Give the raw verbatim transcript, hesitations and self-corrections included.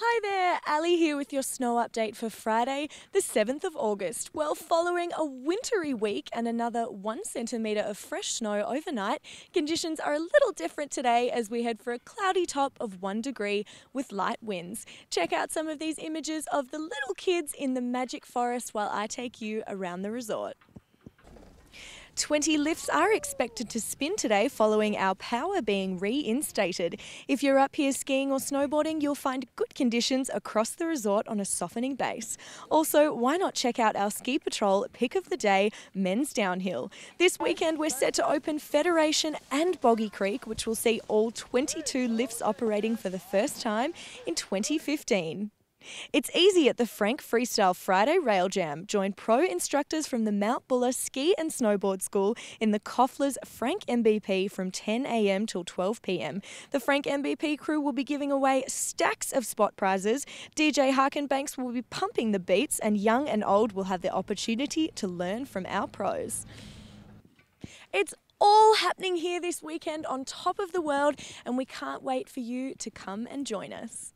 Hi there, Ali here with your snow update for Friday, the seventh of August. Well, following a wintry week and another one centimetre of fresh snow overnight, conditions are a little different today as we head for a cloudy top of one degree with light winds. Check out some of these images of the little kids in the magic forest while I take you around the resort. twenty lifts are expected to spin today following our power being reinstated. If you're up here skiing or snowboarding, you'll find good conditions across the resort on a softening base. Also, why not check out our ski patrol pick of the day, men's downhill. This weekend we're set to open Federation and Boggy Creek, which will see all twenty-two lifts operating for the first time in twenty fifteen. It's easy at the Frank Freestyle Friday Rail Jam. Join pro instructors from the Mount Buller Ski and Snowboard School in the Koffler's Frank M B P from ten A M till twelve P M. The Frank M B P crew will be giving away stacks of spot prizes. D J Harkin Banks will be pumping the beats, and young and old will have the opportunity to learn from our pros. It's all happening here this weekend on Top of the World, and we can't wait for you to come and join us.